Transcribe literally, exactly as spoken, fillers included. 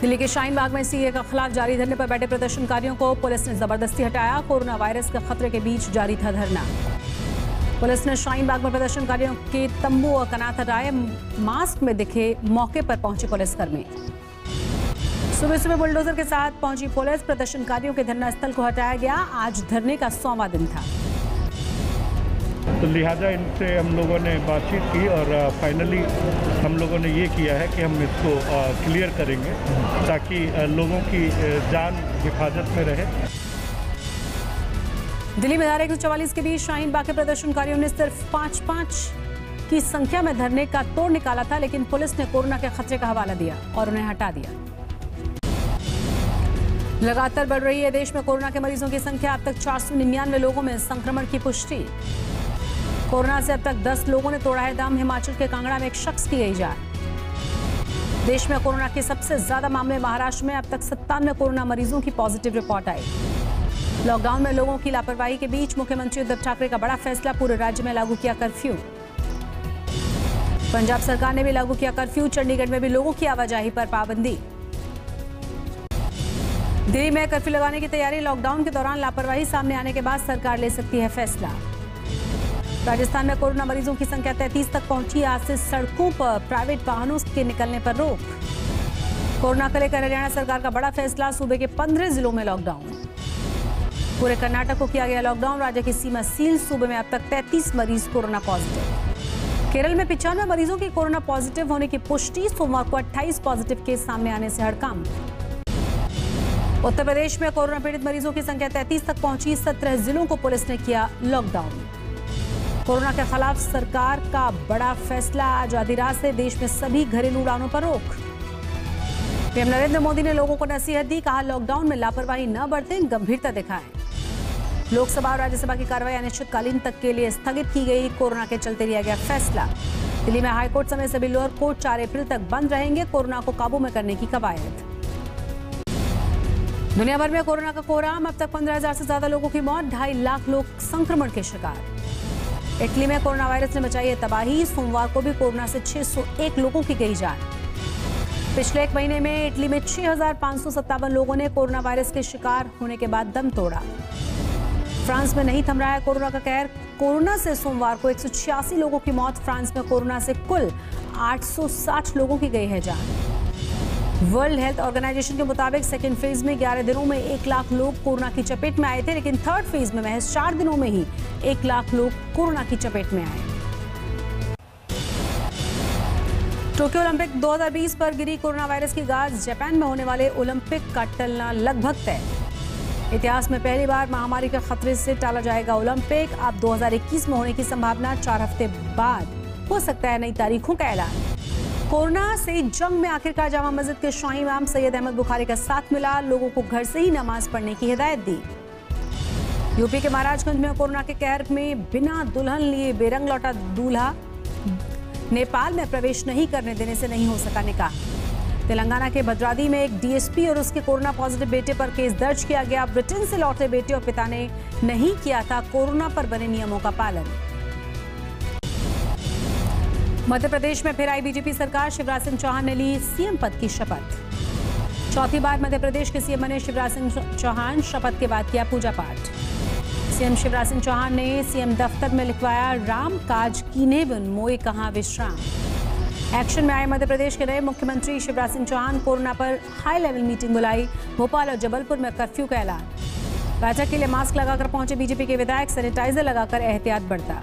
दिल्ली के शाहीन बाग में सीए के खिलाफ जारी धरने पर बैठे प्रदर्शनकारियों को पुलिस ने जबरदस्ती हटाया। कोरोना वायरस के खतरे के बीच जारी था धरना। पुलिस ने शाहीन बाग में प्रदर्शनकारियों के तंबू और कनात हटाए। मास्क में दिखे मौके पर पहुंचे पुलिसकर्मी। सुबह सुबह बुलडोजर के साथ पहुंची पुलिस। प्रदर्शनकारियों के धरना स्थल को हटाया गया। आज धरने का सौवां दिन था, तो लिहाजा इनसे हम लोगों ने बातचीत की और फाइनली हम लोगों ने ये किया है कि हम इसको क्लियर करेंगे ताकि लोगों की जान हिफाजत में रहे। दिल्ली में धारा एक सौ चौवालीस के बीच शाहीन बाग के प्रदर्शनकारियों ने सिर्फ पाँच पाँच की संख्या में धरने का तोड़ निकाला था, लेकिन पुलिस ने कोरोना के खतरे का हवाला दिया और उन्हें हटा दिया। लगातार बढ़ रही है देश में कोरोना के मरीजों की संख्या। अब तक चार सौ निन्यानवे लोगों में संक्रमण की पुष्टि। कोरोना से अब तक दस लोगों ने तोड़ा है दम। हिमाचल के कांगड़ा में एक शख्स की गई जान। देश में कोरोना के सबसे ज्यादा मामले महाराष्ट्र में। अब तक सत्तानवे कोरोना मरीजों की पॉजिटिव रिपोर्ट आई। लॉकडाउन में लोगों की लापरवाही के बीच मुख्यमंत्री उद्धव ठाकरे का बड़ा फैसला, पूरे राज्य में लागू किया कर्फ्यू। पंजाब सरकार ने भी लागू किया कर्फ्यू। चंडीगढ़ में भी लोगों की आवाजाही पर पाबंदी। दिल्ली में कर्फ्यू लगाने की तैयारी। लॉकडाउन के दौरान लापरवाही सामने आने के बाद सरकार ले सकती है फैसला। राजस्थान में कोरोना मरीजों की संख्या तैंतीस तक पहुंची। आज से सड़कों पर प्राइवेट वाहनों के निकलने पर रोक। कोरोना को लेकर हरियाणा सरकार का बड़ा फैसला। सूबे के पंद्रह जिलों में लॉकडाउन। पूरे कर्नाटक को किया गया लॉकडाउन। राज्य की सीमा सील। सूबे में अब तक तैंतीस मरीज कोरोना पॉजिटिव। केरल में पिचानवे मरीजों के कोरोना पॉजिटिव होने की पुष्टि। सोमवार को अट्ठाईस पॉजिटिव केस सामने आने से हड़कंप। उत्तर प्रदेश में कोरोना पीड़ित मरीजों की संख्या तैंतीस तक पहुंची। सत्रह जिलों को पुलिस ने किया लॉकडाउन। कोरोना के खिलाफ सरकार का बड़ा फैसला। आज आधी रात से देश में सभी घरेलू उड़ानों पर रोक। पीएम नरेंद्र मोदी ने लोगों को नसीहत दी, कहा लॉकडाउन में लापरवाही न बरतें, गंभीरता दिखाएं। लोकसभा और राज्यसभा की कार्रवाई अनिश्चितकालीन तक के लिए स्थगित की गई। कोरोना के चलते लिया गया फैसला। दिल्ली में हाईकोर्ट समेत सभी लोअर कोर्ट चार अप्रैल तक बंद रहेंगे। कोरोना को काबू में करने की कवायद। दुनिया भर में कोरोना का कोहराम। अब तक पंद्रह हजार से ज्यादा लोगों की मौत। ढाई लाख लोग संक्रमण के शिकार। इटली में कोरोना वायरस ने मचाई है तबाही। सोमवार को भी कोरोना से छह सौ एक लोगों की गई जान। पिछले एक महीने में इटली में छह हजार पांच सौ सत्तावन लोगों ने कोरोना वायरस के शिकार होने के बाद दम तोड़ा। फ्रांस में नहीं थम रहा है कोरोना का कहर। कोरोना से सोमवार को एक सौ छियासी लोगों की मौत। फ्रांस में कोरोना से कुल आठ सौ साठ लोगों की गई है जान। वर्ल्ड हेल्थ ऑर्गेनाइजेशन के मुताबिक सेकेंड फेज में ग्यारह दिनों में एक लाख लोग कोरोना की चपेट में आए थे, लेकिन थर्ड फेज में महज चार दिनों में ही एक लाख लोग कोरोना की चपेट में आए। टोक्यो ओलंपिक दो हजार बीस पर गिरी कोरोना वायरस की गाज। जापान में होने वाले ओलंपिक का टलना लगभग तय। इतिहास में पहली बार महामारी के खतरे से टाला जाएगा ओलंपिक। अब दो हजार इक्कीस में होने की संभावना। चार हफ्ते बाद हो सकता है नई तारीखों का ऐलान। कोरोना से जंग में आखिरकार जामा मस्जिद के शाही इमाम सैयद अहमद बुखारी का साथ मिला। लोगों को घर से ही नमाज पढ़ने की हिदायत दी। यूपी के महाराजगंज में कोरोना के कहर में बिना दुल्हन लिए बेरंग लौटा दूल्हा। नेपाल में प्रवेश नहीं करने देने से नहीं हो सका निकाह। तेलंगाना के भद्रादी में एक डीएसपी और उसके कोरोना पॉजिटिव बेटे पर केस दर्ज किया गया। ब्रिटेन से लौटे बेटे और पिता ने नहीं किया था कोरोना पर बने नियमों का पालन। मध्य प्रदेश में फिर आई बीजेपी सरकार। शिवराज सिंह चौहान ने ली सीएम पद की शपथ। चौथी बार मध्य प्रदेश के सीएम बने शिवराज सिंह चौहान। शपथ के बाद किया पूजा पाठ। सीएम शिवराज सिंह चौहान ने सीएम दफ्तर में लिखवाया राम काज कीन्हे बिन मोय कहां विश्राम। एक्शन में आए मध्य प्रदेश के नए मुख्यमंत्री शिवराज सिंह चौहान। कोरोना पर हाई लेवल मीटिंग बुलाई। भोपाल और जबलपुर में कर्फ्यू का ऐलान। बैठक के लिए मास्क लगाकर पहुंचे बीजेपी के विधायक। सैनिटाइजर लगाकर एहतियात बरता।